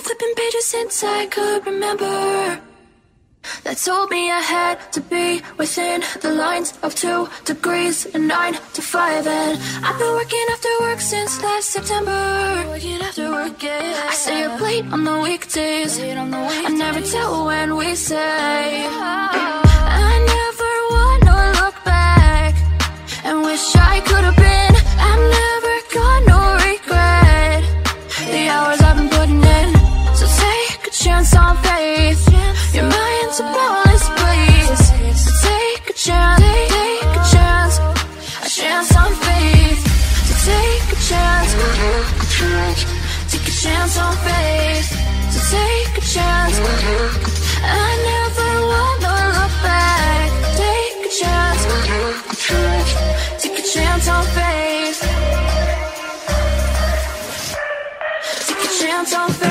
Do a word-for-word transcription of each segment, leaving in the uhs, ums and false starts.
been flipping pages since I could remember. That told me I had to be within the lines of two degrees and nine to five. And I've been working after work since last September. Working after work, yeah. I stay up late on the weekdays. Late on the weekdays. I never tell when we say. Oh. I never wanna look back and wish I could have been. I've never got no regret. Yeah. The hours I've been putting in. So take a chance on faith. Your mind's a ballast, please. So take a chance, take a chance, a chance on faith. So take a chance, take a chance on faith. So take a chance. I never wanna look back. Take a chance, take a chance on faith. Take a chance on faith.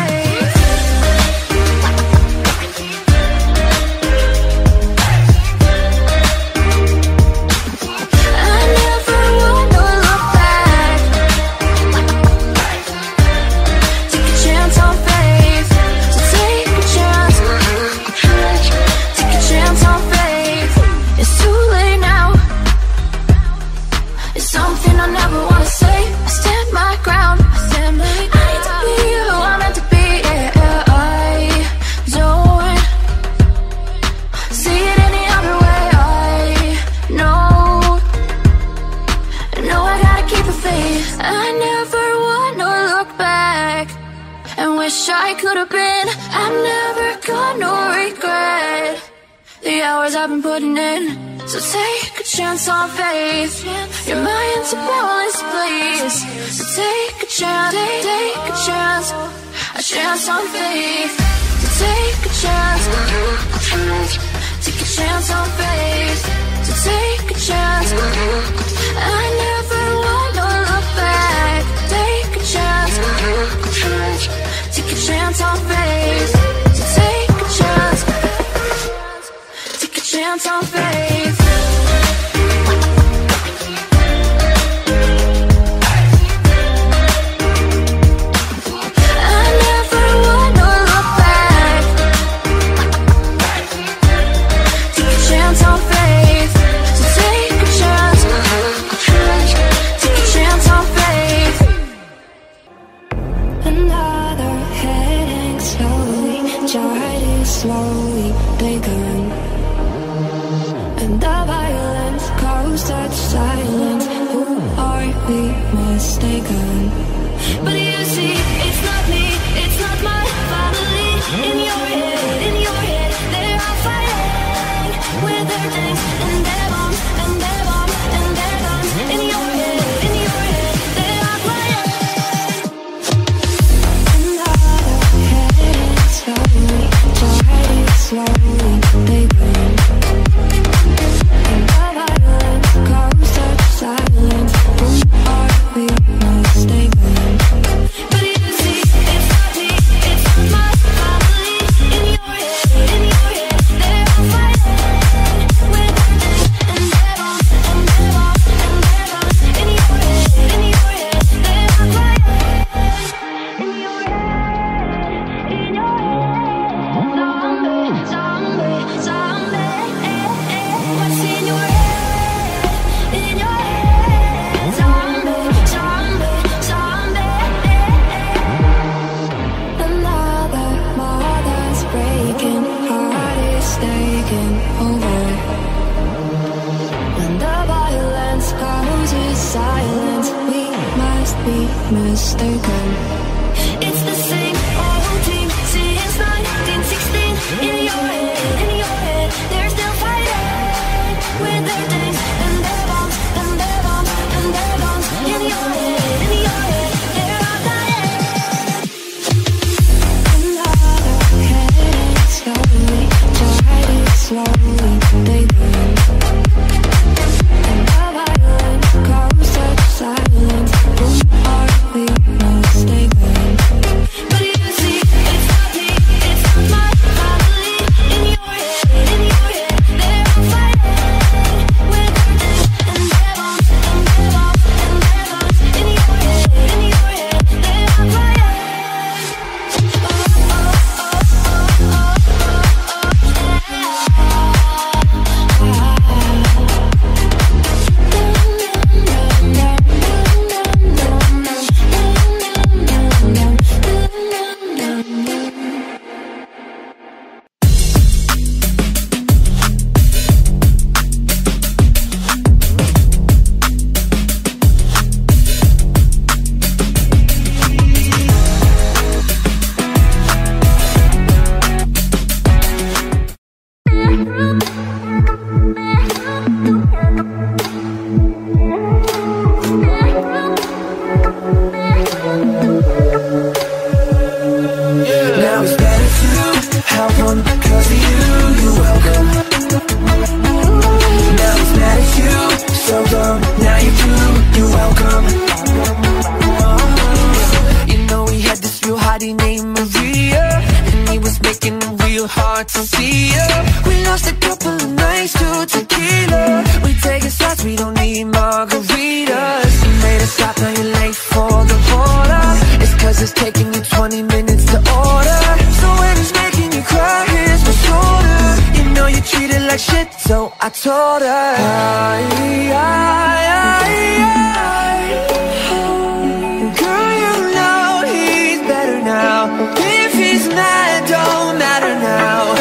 I could have been. I've never got no regret. The hours I've been putting in. So take a chance on faith. Your mind's a ballast, please. So take a chance, take a chance, a chance on faith. So take a chance, take a chance on faith. So take a chance. I never want to look back. Take a chance. Take a chance on faith. So take a chance. Take a chance on faith. I never wanna look back. Take a chance on faith. So take a chance. Take a chance on faith. Another headache slowly, jaundice slowly blinkering, and the violence grows such silence. Who are we mistaken? But you see, it's not me, it's not my family. In your head, in your head, they are fighting with their tanks and their bombs and their bombs and their guns. In your head. Stay. down, cause of you, you're welcome. Now he's mad at you, so dumb. Now you're through, you're welcome. You know he had this real hottie named Maria, and he was making it real hard to see her. We lost a couple of nights to tequila. We taking shots, we don't need margaritas. You made us stop, now you're late for the border. It's cause it's taking you twenty minutes to order. So when he's making you cry, here's my shoulder. You know you treated like shit, so I told her I, I, I, I. Girl, you know he's better now. If he's mad, don't matter now.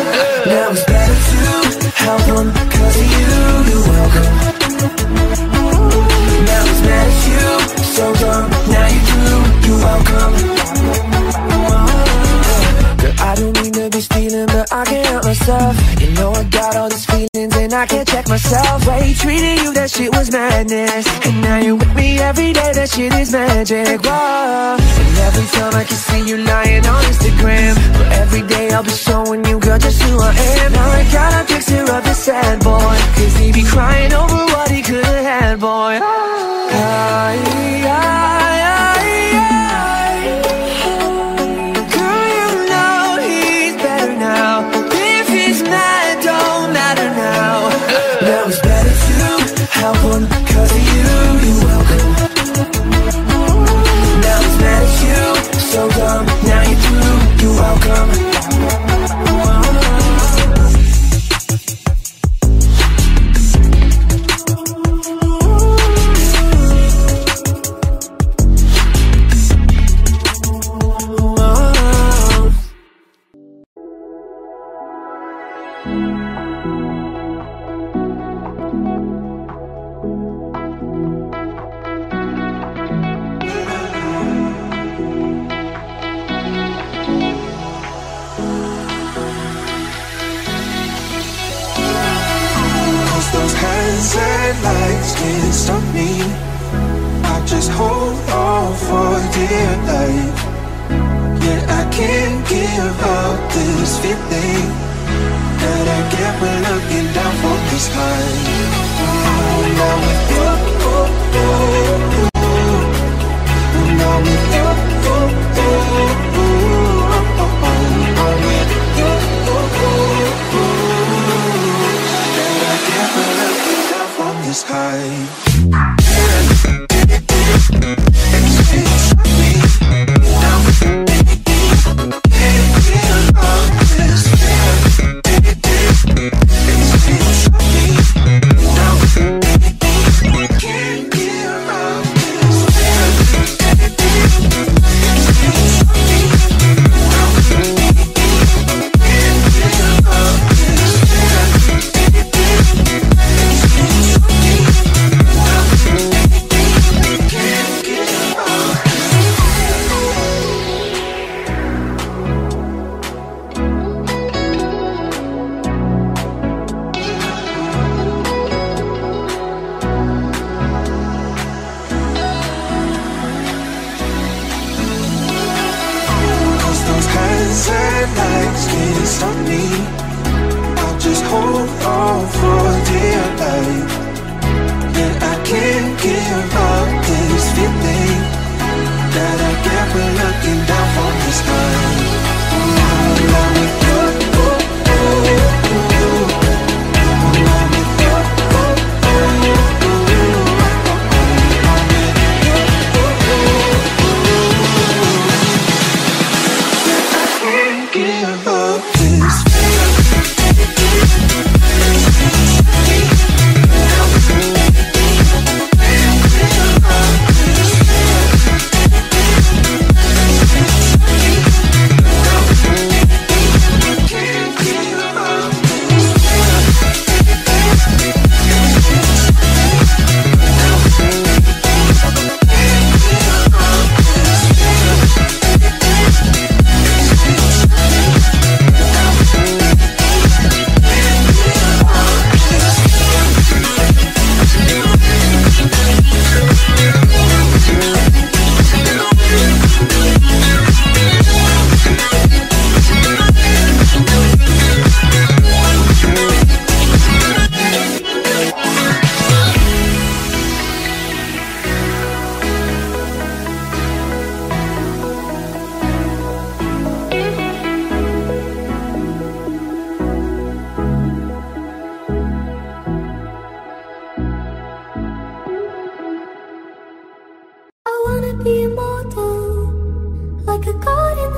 Now it's better to help him, cause of you, you're welcome. Now he's mad at you, so dumb. Now you do, you're welcome. I don't mean to be stealing, but I can't help myself. You know I got all these feelings and I can't check myself. Way treating you, that shit was madness. And now you're with me every day, that shit is magic. Whoa. And every time I can see you lying on Instagram, but every day I'll be showing you, girl, just who I am. Now I got a picture of the sad boy, cause he be crying over what he could've had, boy. Oh. I, I, help him, cause of you, you're welcome. Now he's mad at you, so dumb. Now you're through, you're welcome. Give up this feeling.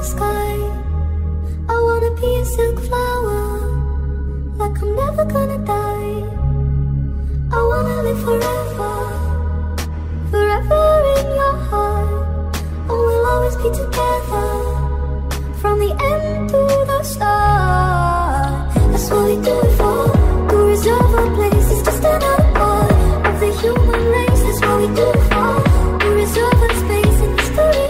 the sky. I wanna be a silk flower, like I'm never gonna die. I wanna live forever, forever in your heart. And we'll always be together, from the end to the start. That's what we do it for. We reserve our place, it's just another part of the human race. That's what we do it for. We reserve our space in history.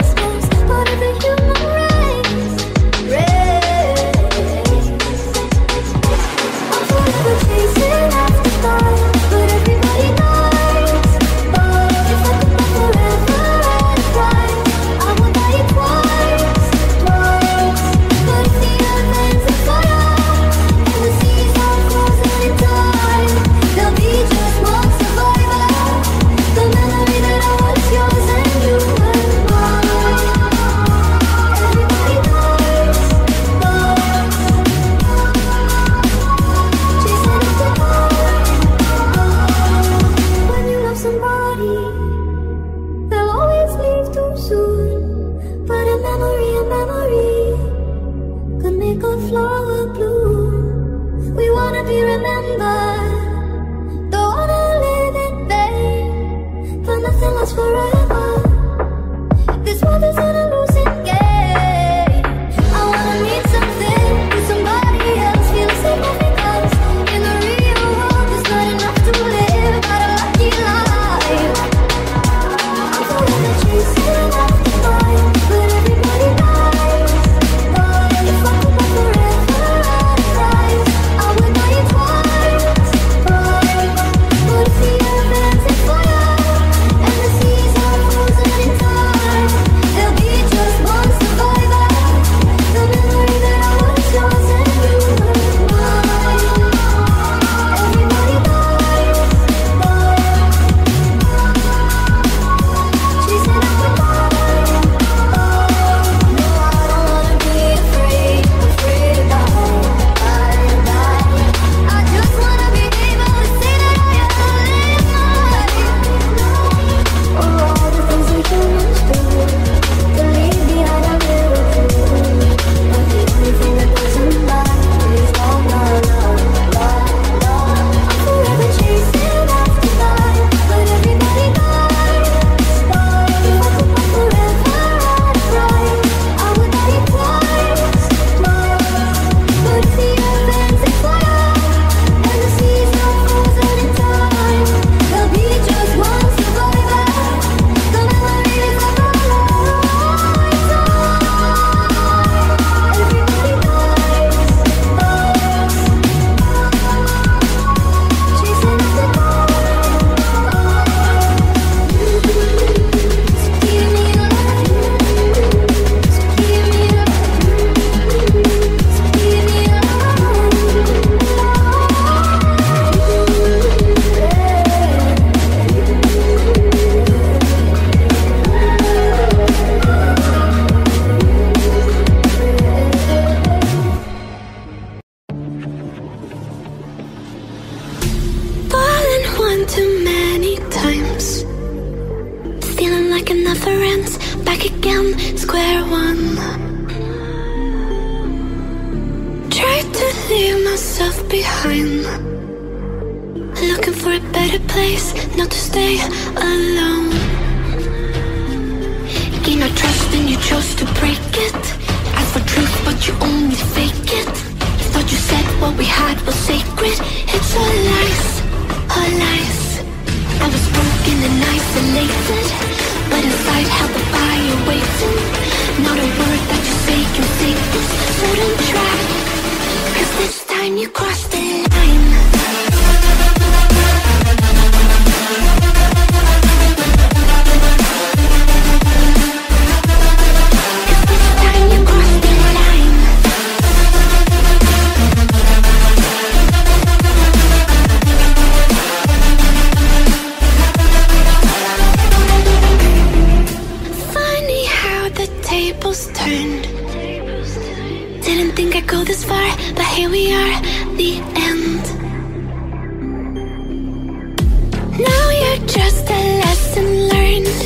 Just a lesson learned,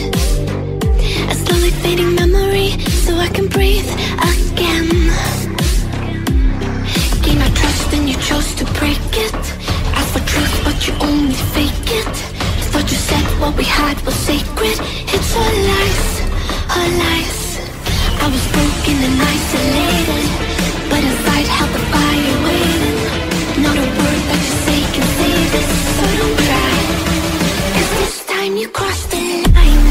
a slowly fading memory. so I can breathe again. Gain my trust and you chose to break it. Ask for truth but you only fake it. Thought you said what we had was sacred. It's all lies, all lies. I was broken and isolated, but inside held the fire waiting. Not a word that you say can save this, so don't cry, 'cause this time you crossed the line.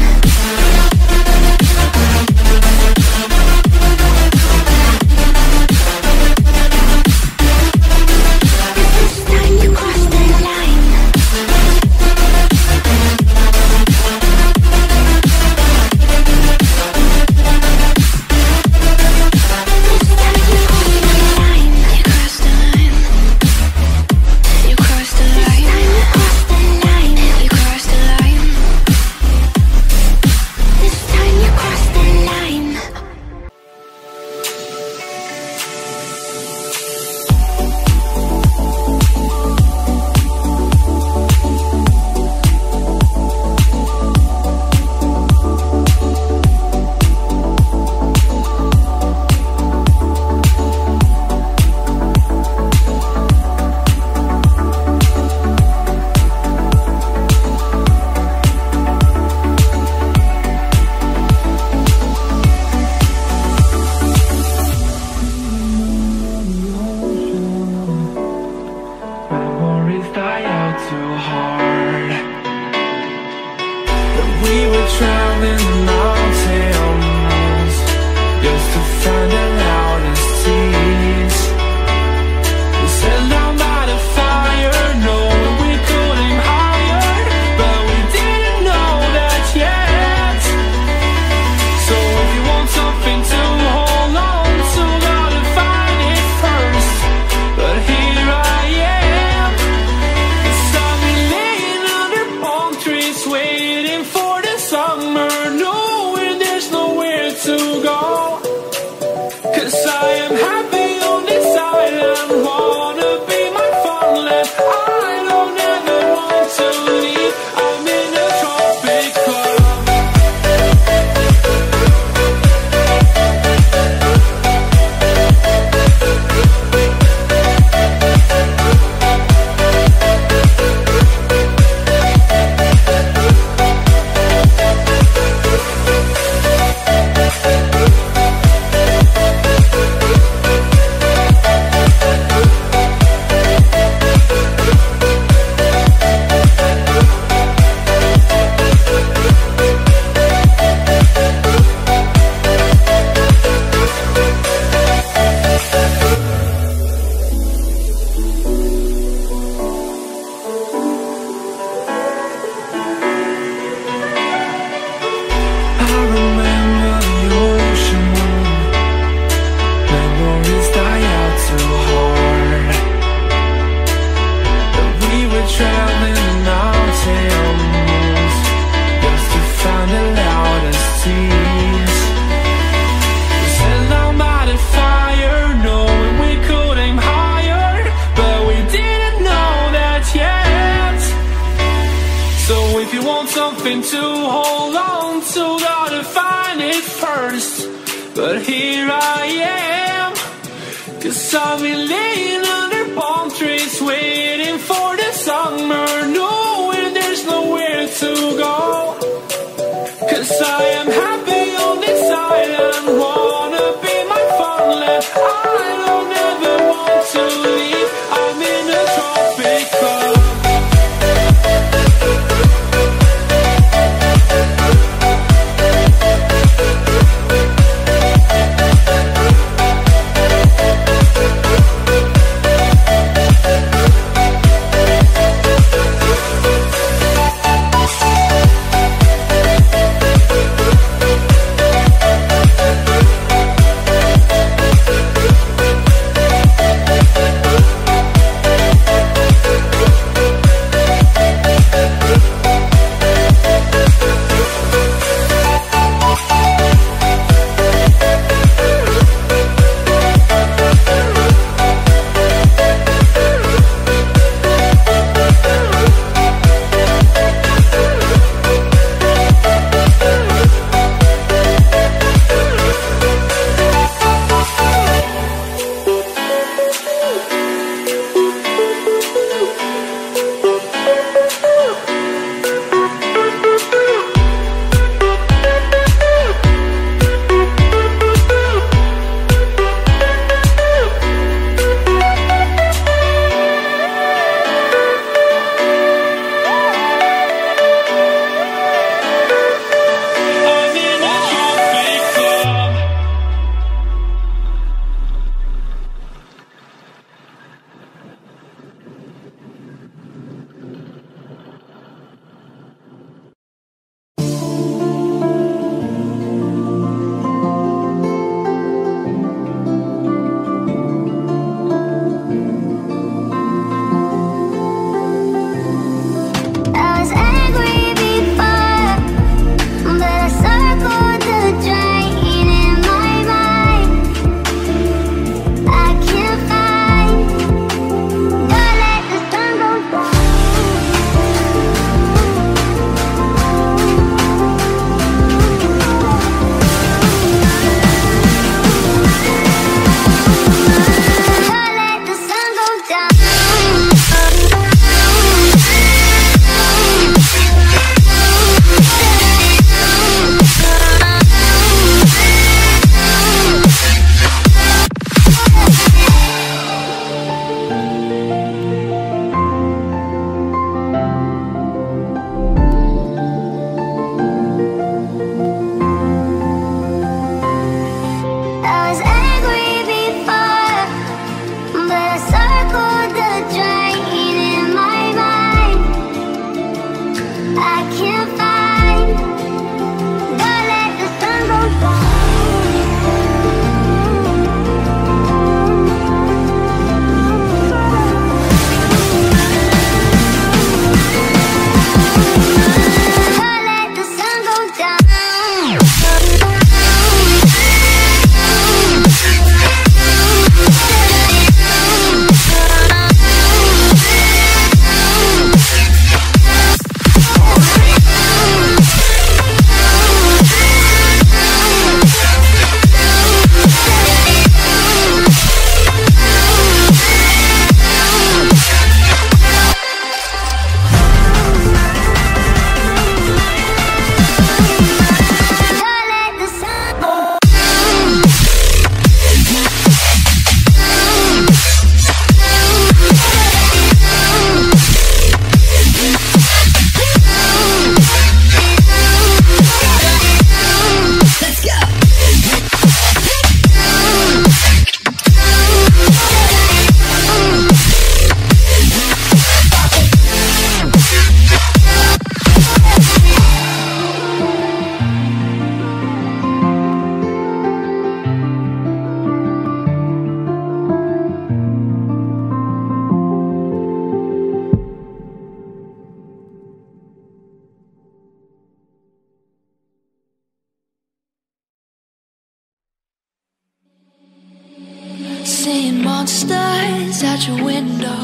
seeing monsters out your window.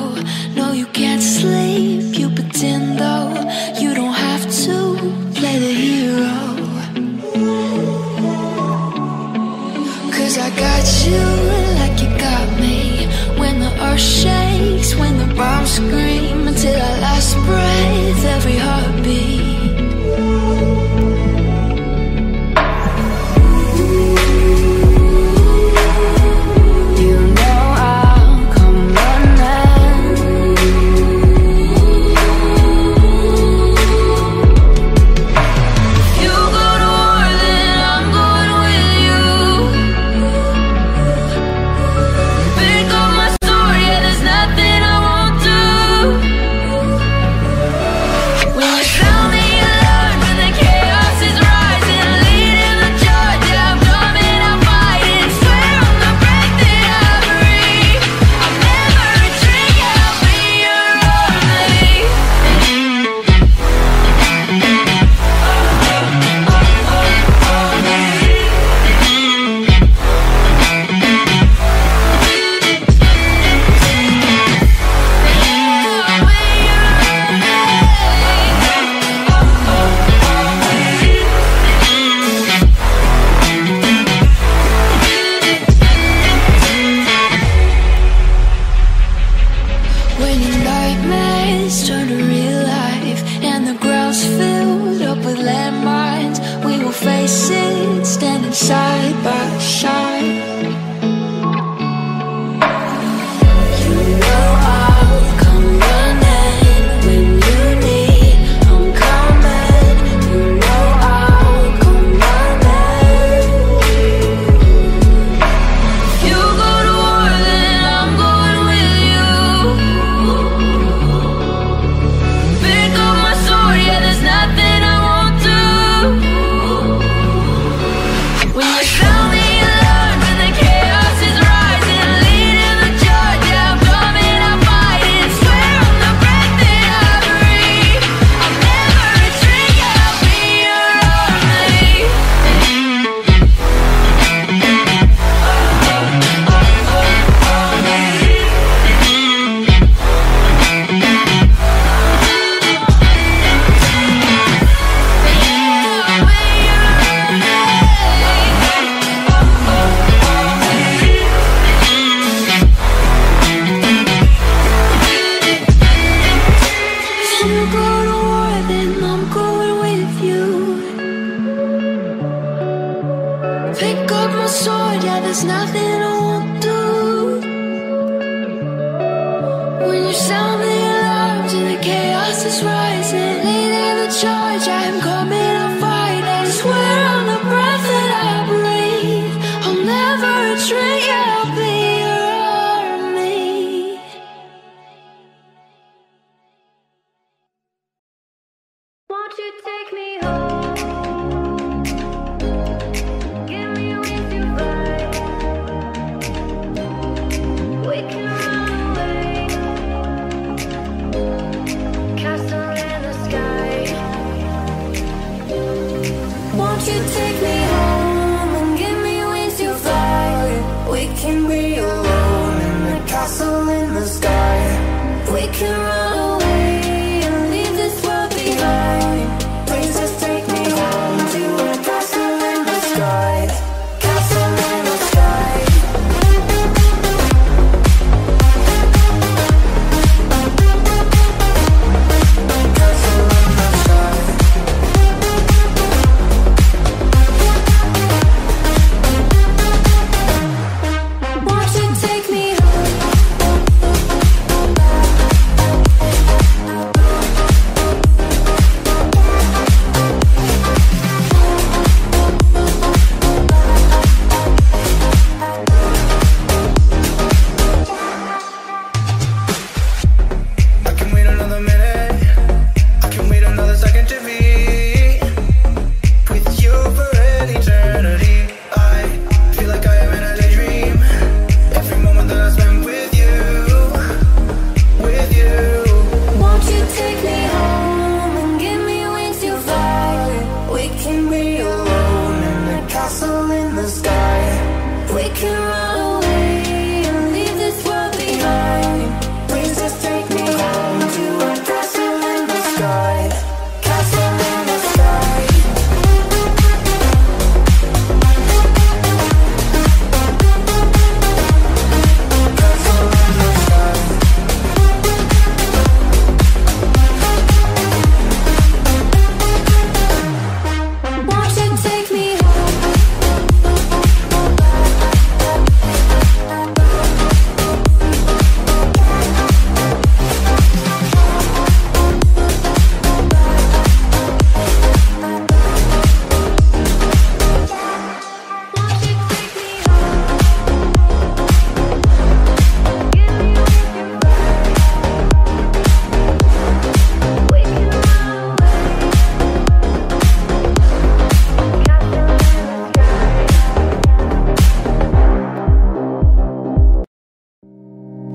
No, you can't sleep, you pretend though. You don't have to play the hero, 'cause I got you like you got me. When the earth shakes, when the bombs scream, until our last breath, every heartbeat.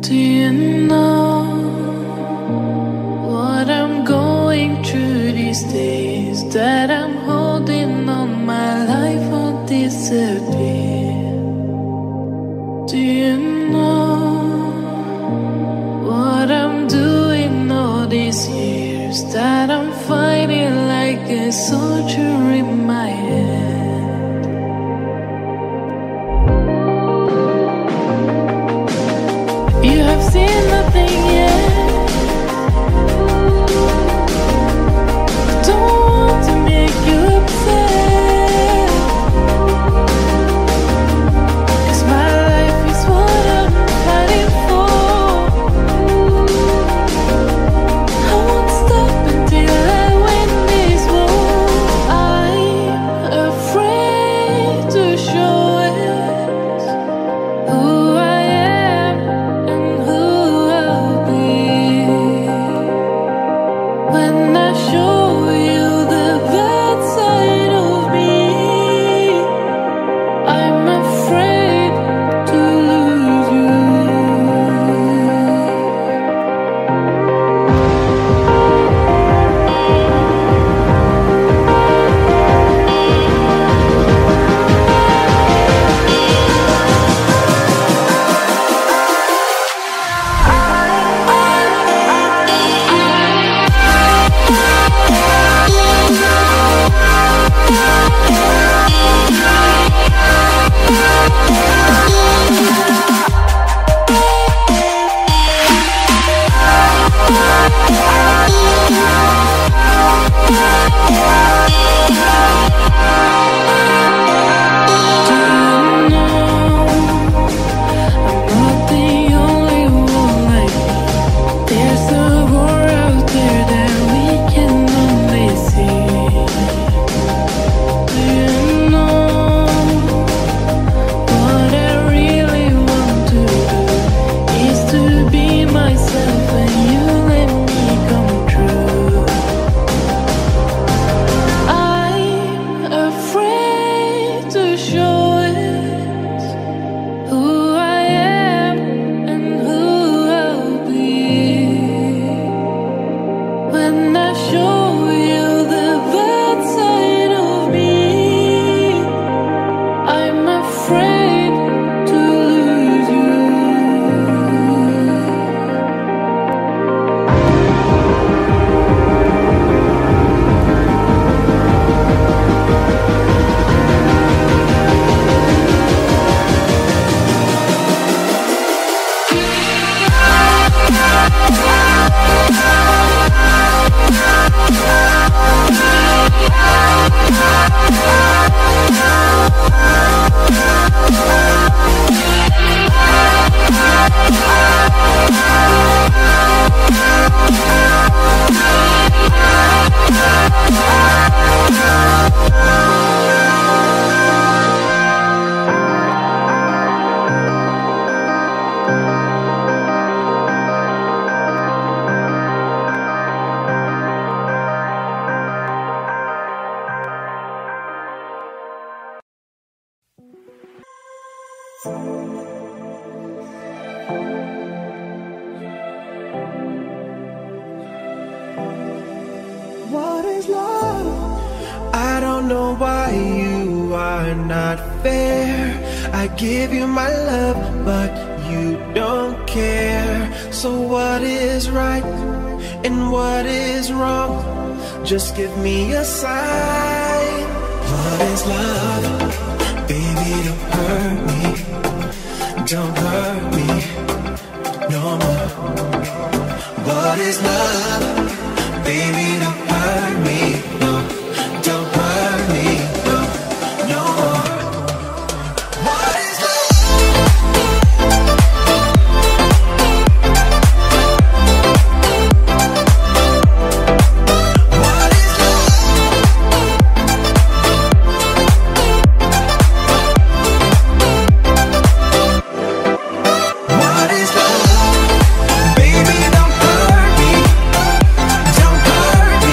Do you know what I'm going through these days? That I'm holding on, my life won't disappear. Do you know what I'm doing all these years? That I'm fighting like a soldier in my head. You have seen nothing yet. Don't want to make you upset, 'cause my life is what I'm fighting for. I won't stop until I win this war. I'm afraid to show it, who I am when I show you the bad side of me. I'm afraid to lose you. What is love? I don't know why you are not fair. I give you my love, but you don't care. So what is right and what is wrong? Just give me a sign. What is love? Baby, don't hurt me. Don't hurt me no more. What is love? Baby, don't hurt me, no, don't hurt me, no, no more. What is love? What is love? What is love? Baby, don't hurt me, don't hurt me.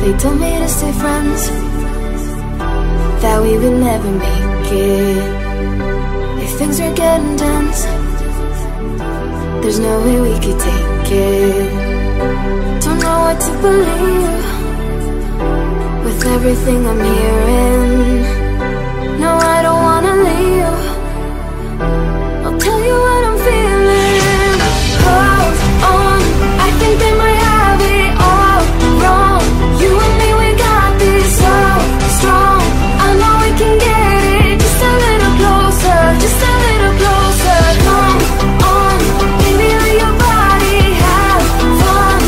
They told me to stay friends, that we would never make it. If things were getting tense, there's no way we could take it. Don't know what to believe with everything I'm hearing. No, I don't wanna leave. I'll tell you what I'm feeling. Hold on, I think they might have it all wrong. You and me, we got this so strong. I know we can get it. Just a little closer, just a little closer. Come on, baby, let your body have fun.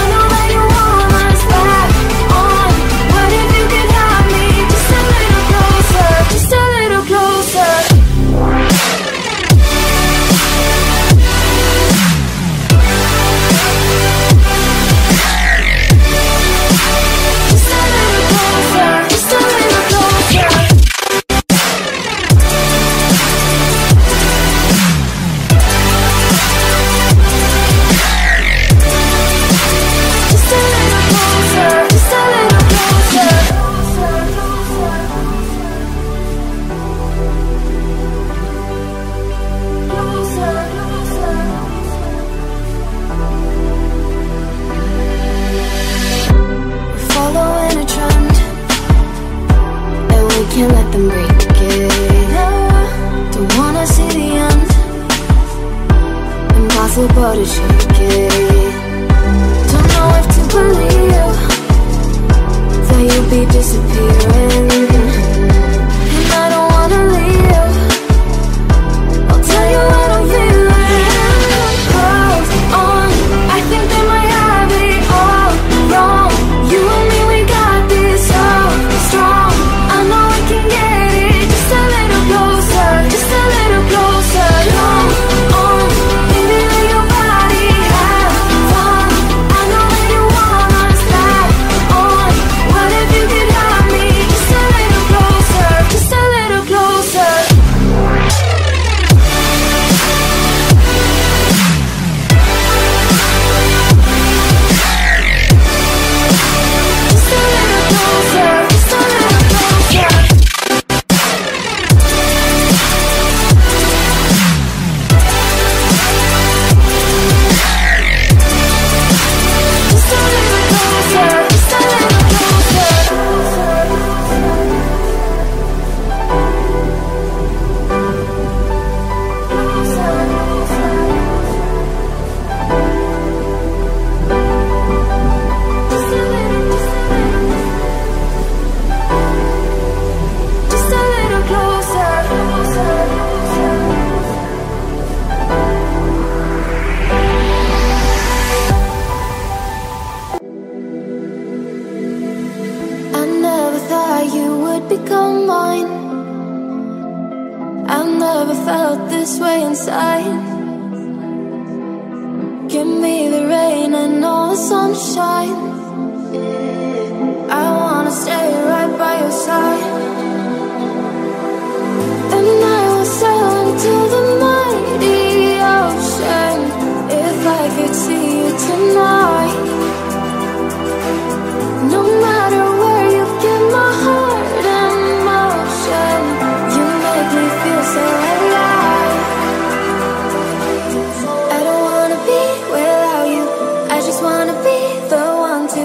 I know that you want us back on. What if you could have me? Just a little closer, just a little closer. Can't let them break it. Don't wanna see the end. Impossible to shake it. Don't know if to believe that you'll be disappearing. And I don't wanna leave. I'll tell you what I'm feeling. Hold on, I think they might have it all wrong. You and me, we got this so strong. I know I can get it, just a little closer, just a little closer. Come on, baby, let your body have fun. I know that you want us back on. What if you could have me? Just a little closer, just a little closer. Just a little closer, just a little closer. Just a little closer, just a little closer. Just a little closer. I never thought you would become mine. I never felt this way inside. Give me the rain and all the sunshine. I wanna stay right by your side. And I will sail into the mighty ocean if I could see you tonight. No matter where you get my heart in motion, you make me feel so alive. I don't wanna be without you. I just wanna be the one to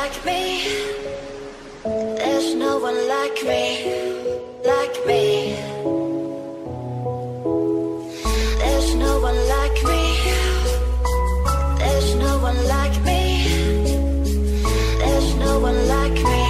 like me. There's no one like me, like me. There's no one like me. There's no one like me. There's no one like me.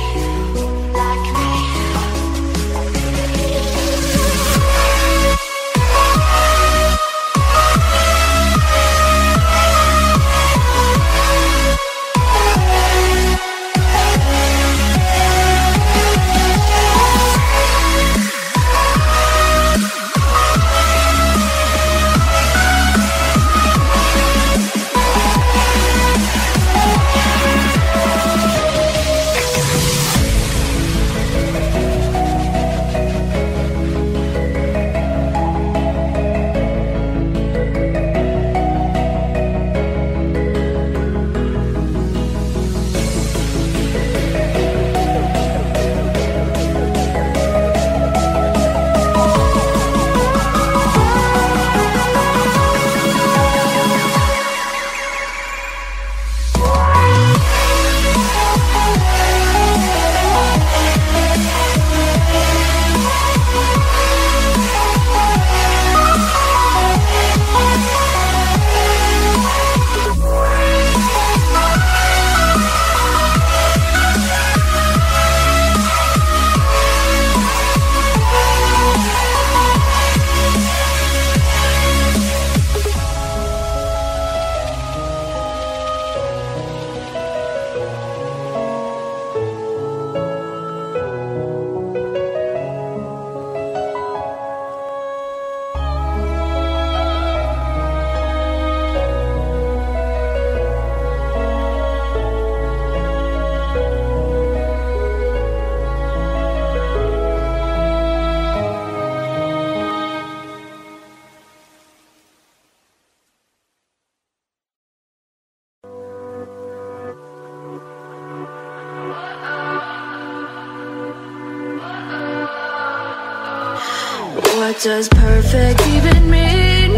What does perfect even mean?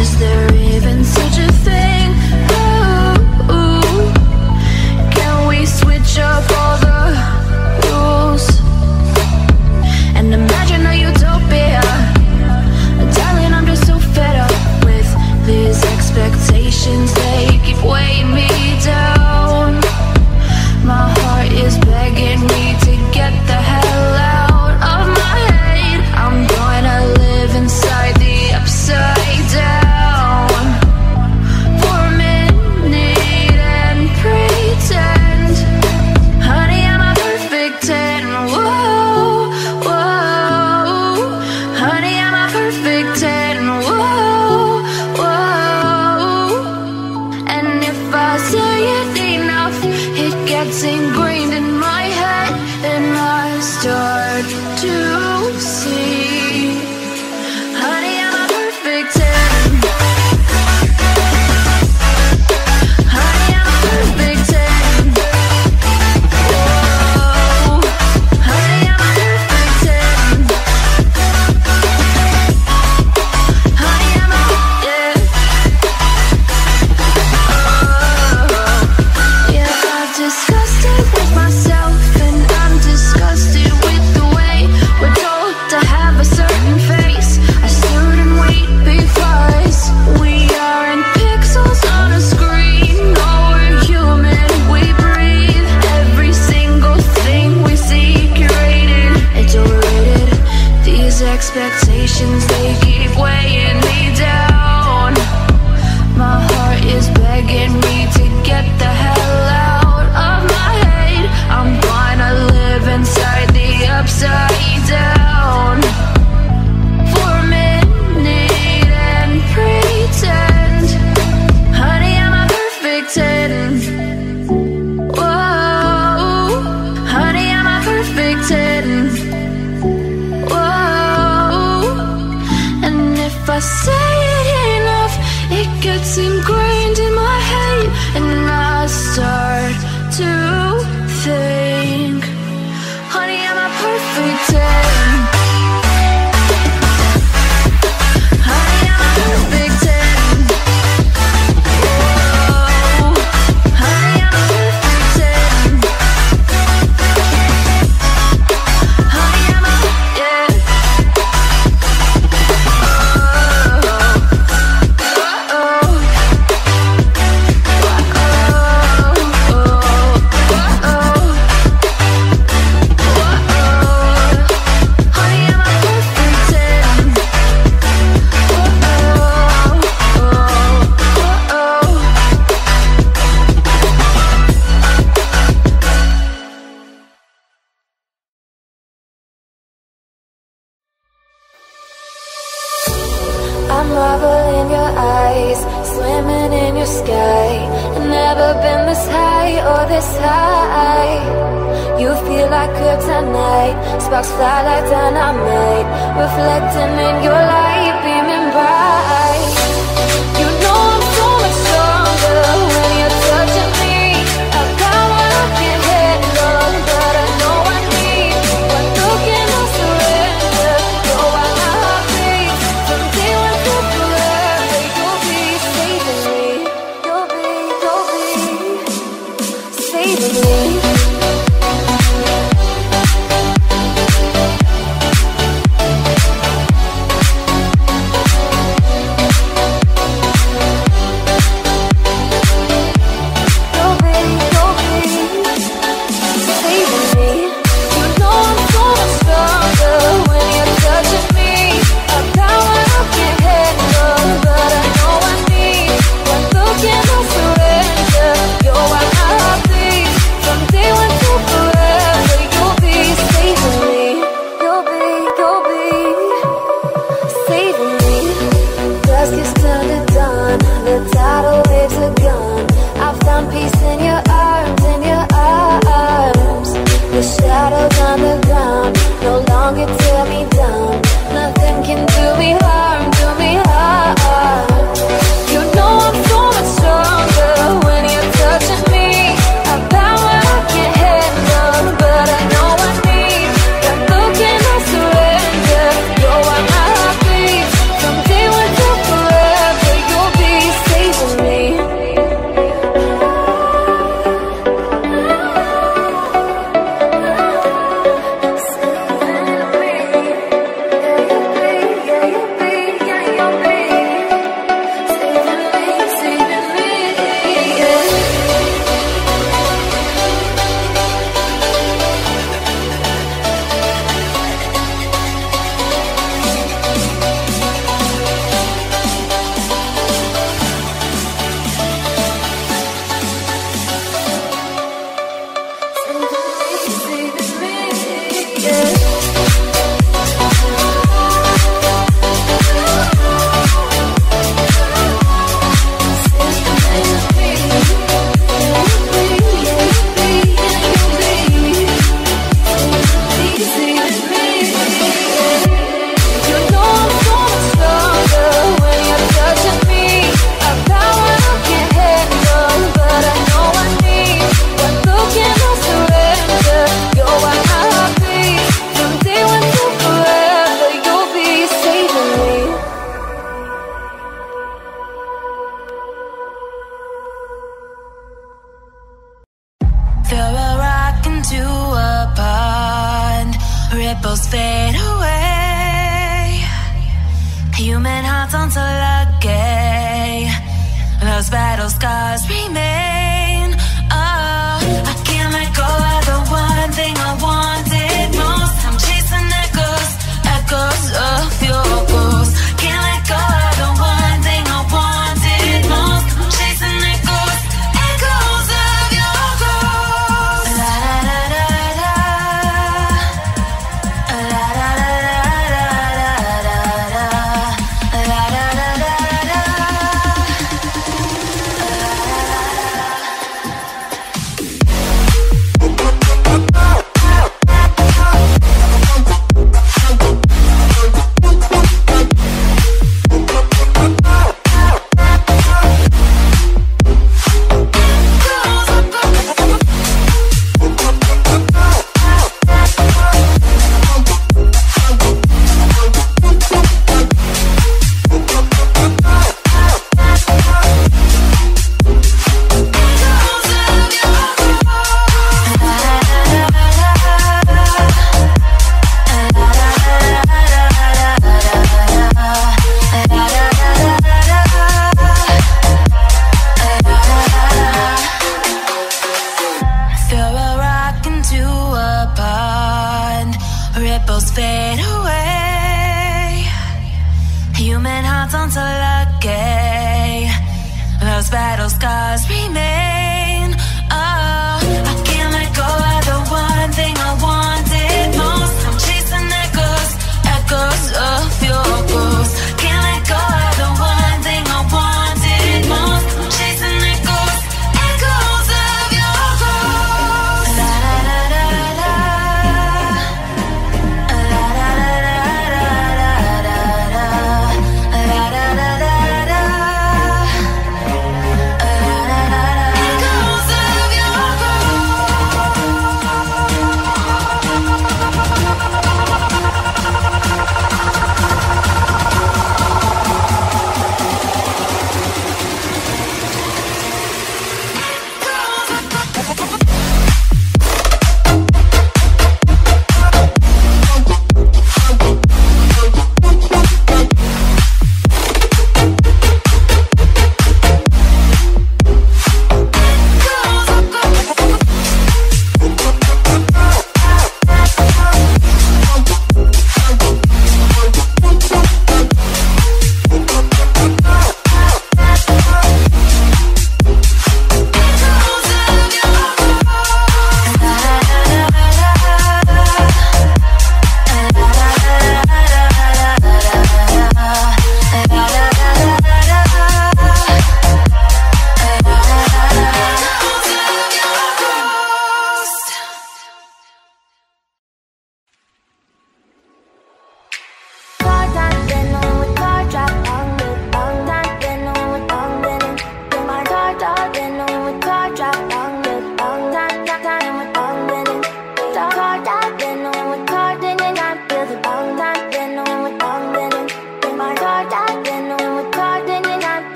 Is there even such a thing? Ooh, ooh. Can we switch up all the rules and imagine a utopia? Darling, I'm just so fed up with these expectations. They keep weighing me down. My heart is begging me to get the hell out of my head. I'm gonna live inside the upside down for a minute and pretend, honey, I'm a perfect ten. Whoa, whoa, honey, I'm a perfect ten. Whoa, whoa. And if I say it enough, it gets ingrained in my head, and I start to see, honey, I'm a perfect ten. Honey, I'm a perfect ten. Whoa, honey, I'm a perfect ten. Honey, I'm a, yeah. Oh, yeah, I've discussed it with myself, and I'm disgusted with the way we're told to have a certain face. I stood and wait because we aren't pixels on a screen. No, we're human, we breathe. Every single thing we see curated, it's overrated. These expectations, they keep weighing me down. My heart is begging me to get the hell out of my head. I'm gonna live inside the upside down for a minute and pretend, honey, I'm a perfect ten. Whoa, honey, I'm a perfect ten. Whoa. And if I say it enough, it gets ingrained in my head, and I start to think, honey, I'm a perfect ten. Honey, I'm a perfect ten. Whoa, your sky. I've never been this high or this high. You feel like kryptonite, sparks fly like dynamite, reflecting in your light, beaming bright. You know I'm so much stronger when you're touching me. I've got what I can't handle, but I know I need. When looking, I surrender. Go out my heartbeat. From day one to forever, you'll be saving me. You'll be, you'll be saving me.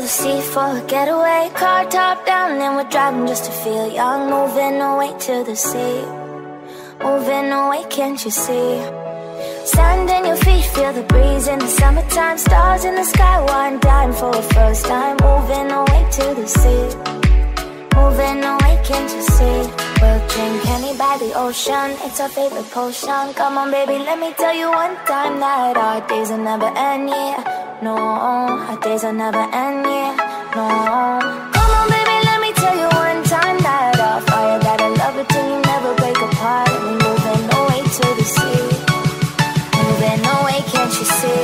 the sea for a getaway. Car top down and we're driving just to feel young. Moving away to the sea, moving away, can't you see? Sand in your feet, feel the breeze in the summertime. Stars in the sky, one dime for a first time. Moving away to the sea, moving away, can't you see? We'll drink honey by the ocean, it's our favorite potion. Come on baby, let me tell you one time that our days will never end, yeah. No, our days will never end, yeah, no. Come on baby, let me tell you one time that our fire, that I love it till you never break apart. We're moving away to the sea, moving away, can't you see?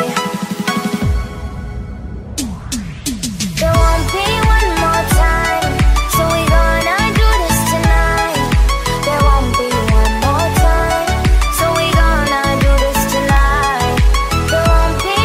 There won't be one more time, so we gonna do this tonight. There won't be one more time, so we gonna do this tonight. There won't be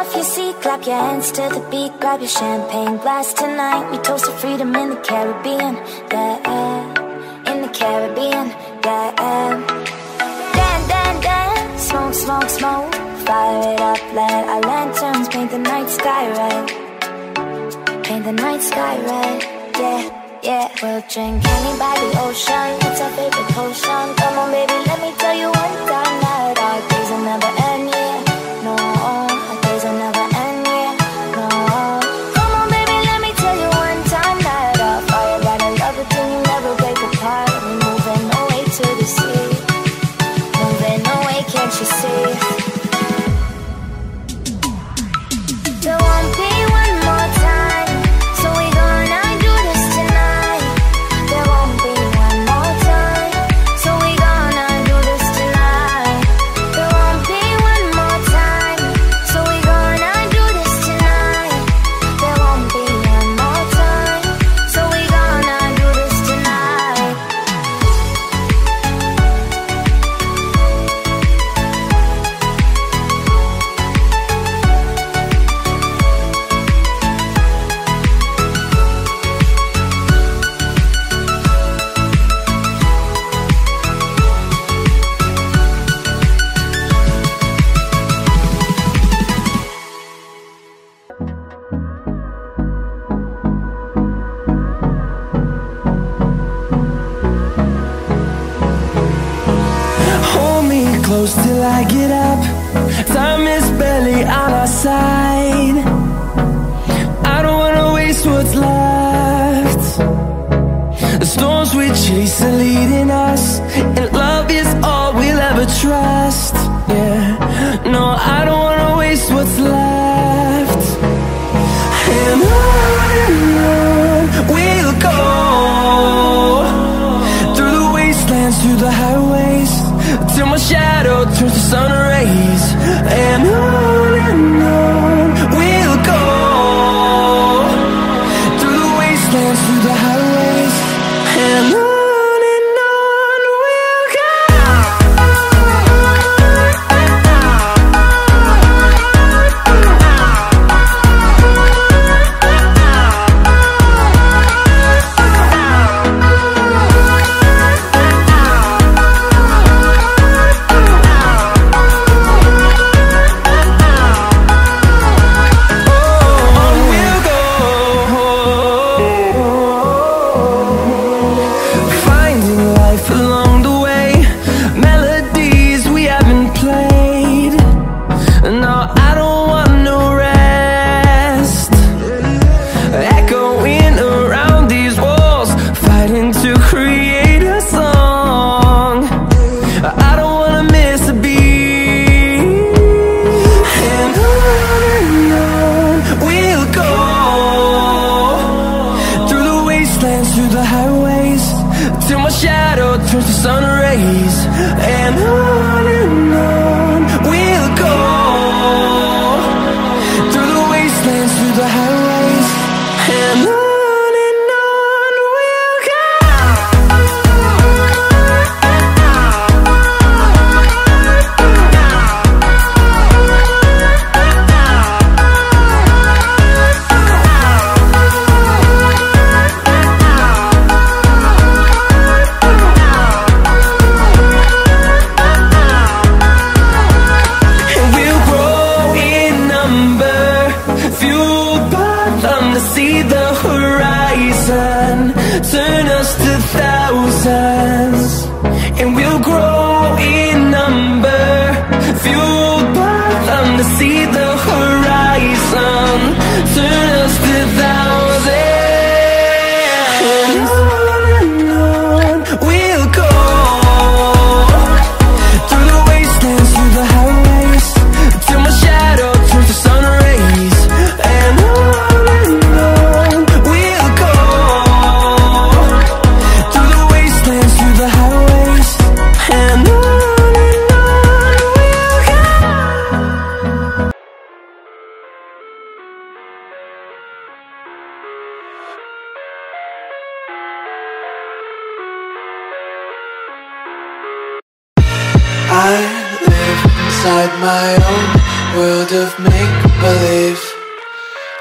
off your seat, clap your hands to the beat, grab your champagne glass tonight. We toast to freedom in the Caribbean, yeah, in the Caribbean, yeah. Dan, dan, dan, smoke, smoke, smoke, fire it up, light our lanterns, paint the night sky red, paint the night sky red, yeah, yeah. We'll drink honey by the ocean, it's our favorite potion. Come on baby, let me tell you one time that our days will never end, yeah. You see? Till I get up, time is barely on our side. I don't wanna waste what's left. The storms we chase are leading us, and love is all we'll ever trust. Yeah, no, I don't wanna waste what's left. And on and on we'll go, through the wastelands, through the highways, till my shadow turns to sun rays. And on and on we'll go, through the wastelands, through the highways. And on oh, sun rays, and on and on we'll go, through the wastelands, through the highways, and on. See the horizon, turn us to thousands, and we'll grow in number, fueled by them to see the horizon, turn us to thousands, on and on we'll go, through the wastelands, through the highways, till my shadow turns to sun rays, and on and on I live inside my own world of make-believe.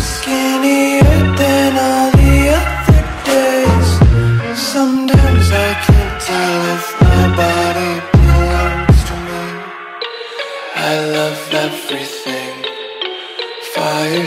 skinnier than all the other days. Sometimes I can't tell if my body belongs to me. I love everything. Fire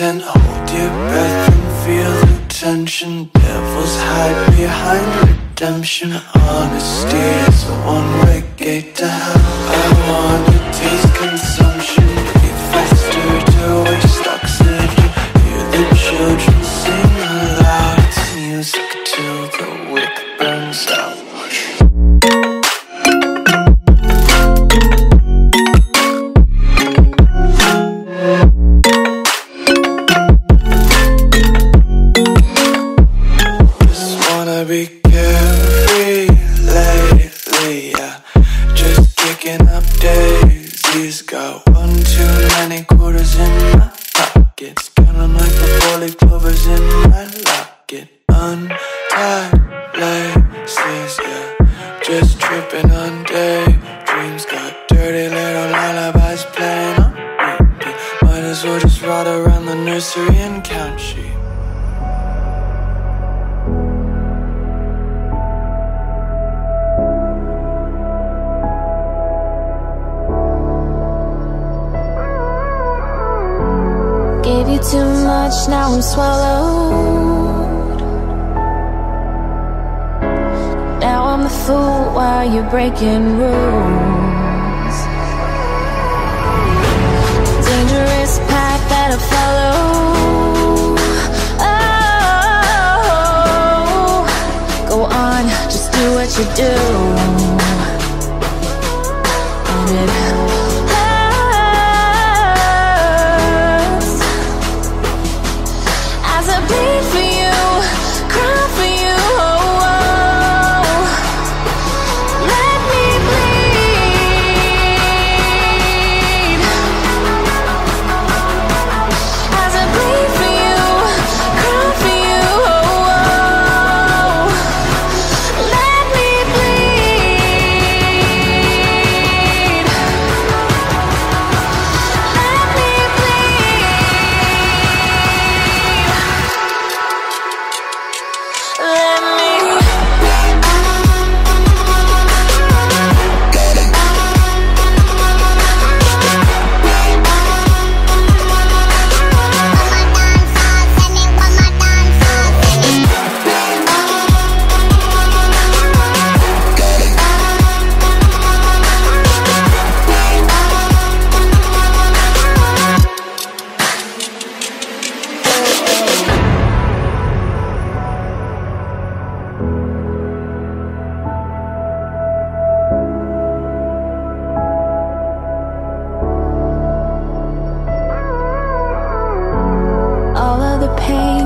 And hold your breath and feel the tension. Devils hide behind redemption. Honesty is a one-way gate to hell. I want to taste consumption. Be faster to waste oxygen. Hear the children sing aloud. It's music till the wick burns out. And count sheep. you too much, now I'm swallowed. Now I'm the fool while you're breaking rules. The dangerous path that I follow. Oh, go on, just do what you do. And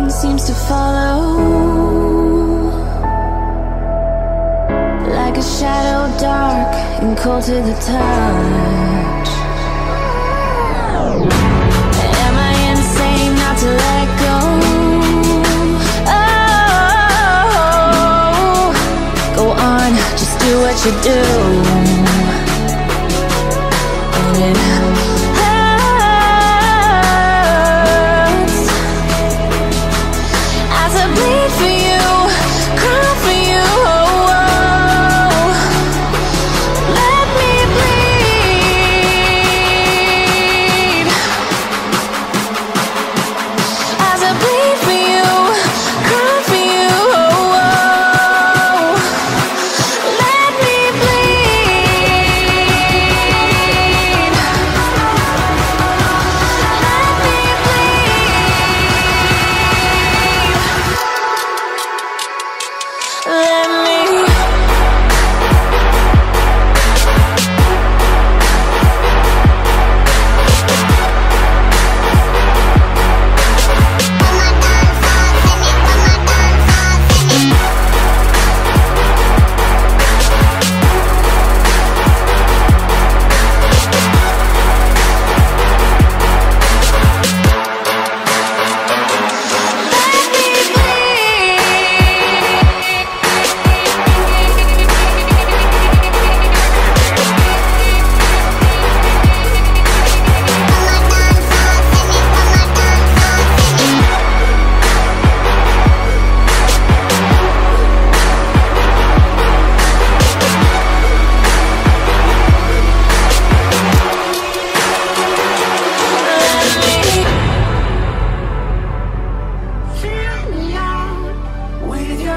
it seems to follow like a shadow, dark and cold to the touch. Am I insane not to let go? Oh, go on, just do what you do. And it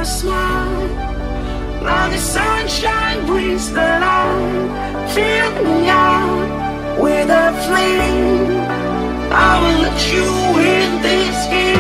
smile. Now the sunshine brings the light. Fill me out with a flame. I will let you in this game.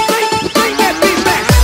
Bring that beat back.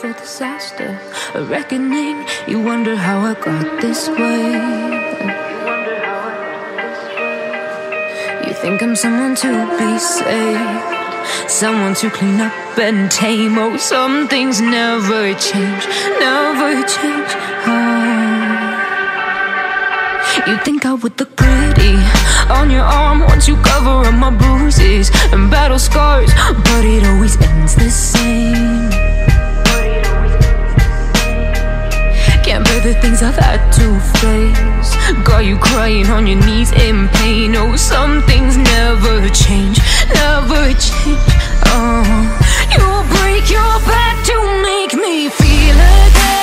for disaster, a reckoning. You wonder how I got this way. You think I'm someone to be saved, someone to clean up and tame. Oh, some things never change, never change. Oh. You think I would look pretty on your arm once you cover up my bruises and battle scars, but it always ends the same. Can't bear the things I've had to face, got you crying on your knees in pain. Oh, some things never change, never change. Oh, you break your back to make me feel again.